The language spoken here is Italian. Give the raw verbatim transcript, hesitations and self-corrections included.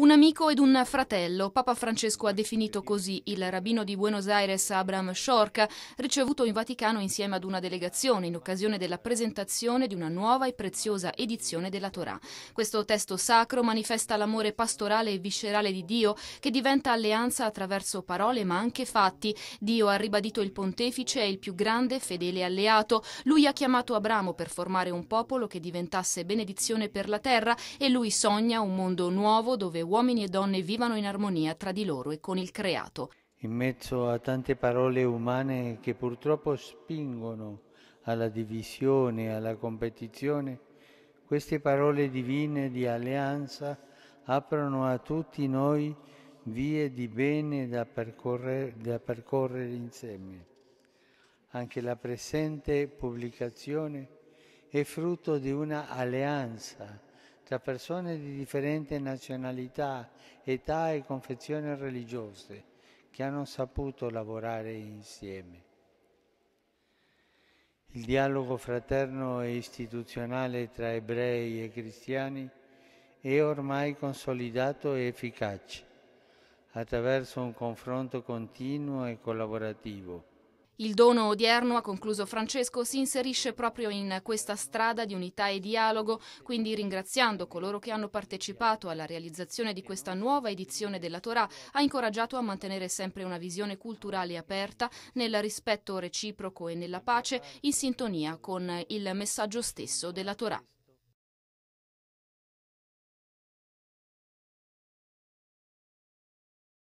Un amico ed un fratello, Papa Francesco ha definito così il rabbino di Buenos Aires Abraham Skorka, ricevuto in Vaticano insieme ad una delegazione in occasione della presentazione di una nuova e preziosa edizione della Torah. Questo testo sacro manifesta l'amore pastorale e viscerale di Dio che diventa alleanza attraverso parole ma anche fatti. Dio, ha ribadito il pontefice, è il più grande e fedele alleato. Lui ha chiamato Abramo per formare un popolo che diventasse benedizione per la terra e lui sogna un mondo nuovo dove uomini e donne vivano in armonia tra di loro e con il creato. In mezzo a tante parole umane che purtroppo spingono alla divisione, alla competizione, queste parole divine di alleanza aprono a tutti noi vie di bene da percorrere, da percorrere insieme. Anche la presente pubblicazione è frutto di una alleanza tra persone di differente nazionalità, età e confessioni religiose che hanno saputo lavorare insieme. Il dialogo fraterno e istituzionale tra ebrei e cristiani è ormai consolidato e efficace attraverso un confronto continuo e collaborativo. Il dono odierno, ha concluso Francesco, si inserisce proprio in questa strada di unità e dialogo, quindi ringraziando coloro che hanno partecipato alla realizzazione di questa nuova edizione della Torah, ha incoraggiato a mantenere sempre una visione culturale aperta, nel rispetto reciproco e nella pace, in sintonia con il messaggio stesso della Torah.